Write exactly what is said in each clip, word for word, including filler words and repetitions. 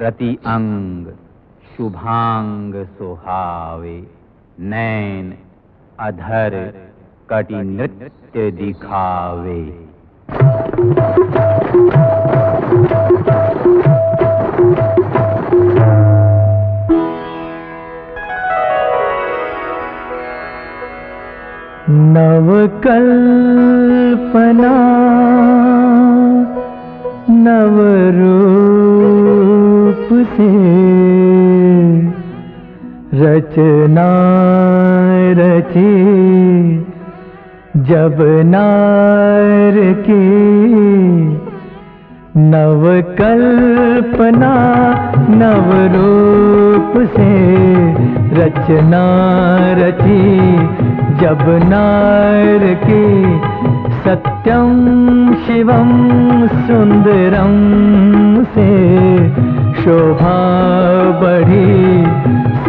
प्रति अंग शुभांग सुहावे, नैन अधर कटि नृत्य दिखावे। नवकल्पना नव रूप से रचना रचे जब नार के। नवकल्पना नव रूप से रचना रची जब नार के। सत्यम शिवम सुंदरम से शोभा बढ़ी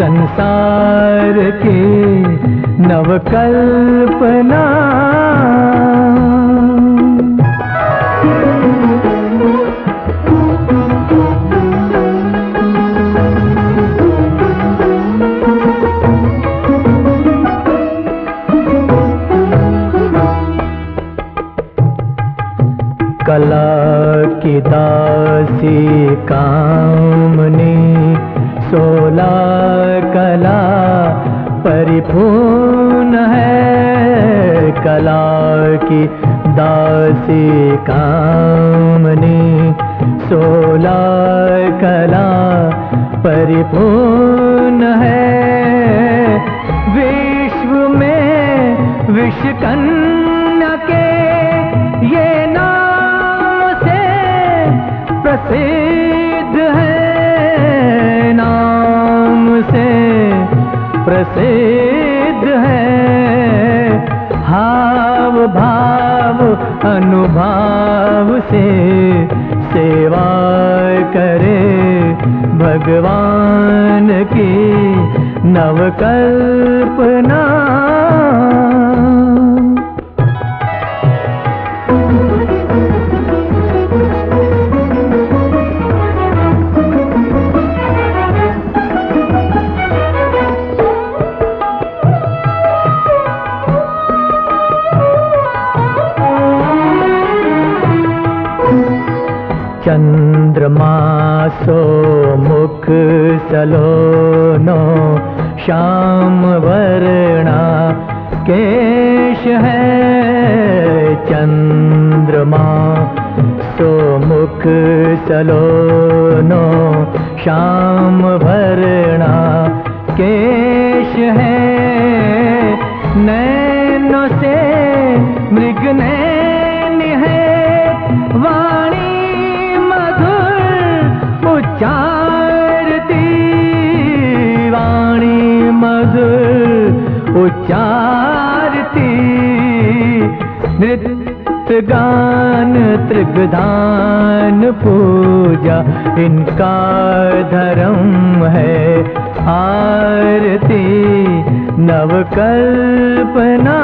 संसार के। नवकल्पना कला की दासी काम ने सोला कला परिपूर्ण है। कला की दासी काम ने सोला कला परिपूर्ण है। विश्व में विश्वकन्या के ये प्रसिद्ध है, नाम से प्रसिद्ध है। हाव भाव अनुभाव से सेवा करे भगवान की। नवकल्पना चंद्रमासो मुख सलोनो श्याम वर्णा केश है। चंद्रमासो मुख सलोनो श्याम वर्णा केश है। नैनों से मृग नैन है, वाणी उच्चारती, वाणी मधुर उच्चारती। नृत्य गान त्रिगदान पूजा इनका धर्म है आरती। नवकल्पना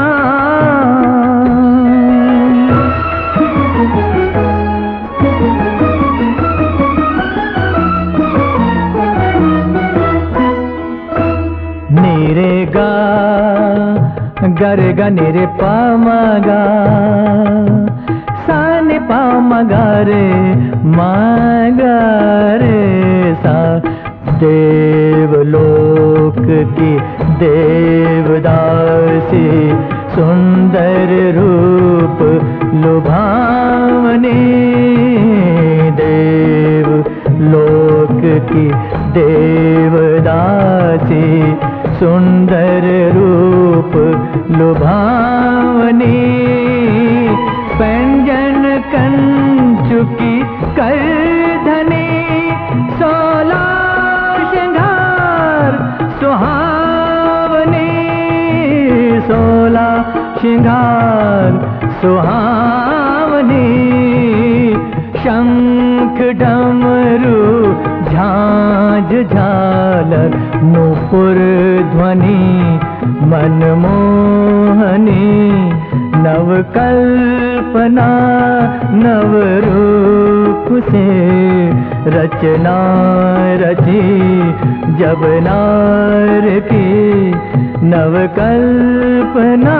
गरेगा निरे पामागा साने पामागा रे मागा रे सा। देवलोक की देवदासी सुंदर रूप लुभावनी। देवलोक की देवदासी सुंदर रूप लुभावनी। पंजन कंचुकी कर धनी सोला श्रृंगार सुहावनी। सोला श्रृंगार सुहावनी। शंख डमरू झांझ झालर नूपुर ध्वनि मनमोहनी। नवकल्पना नव रूप रूप से रचना रची जब नार की नवकल्पना।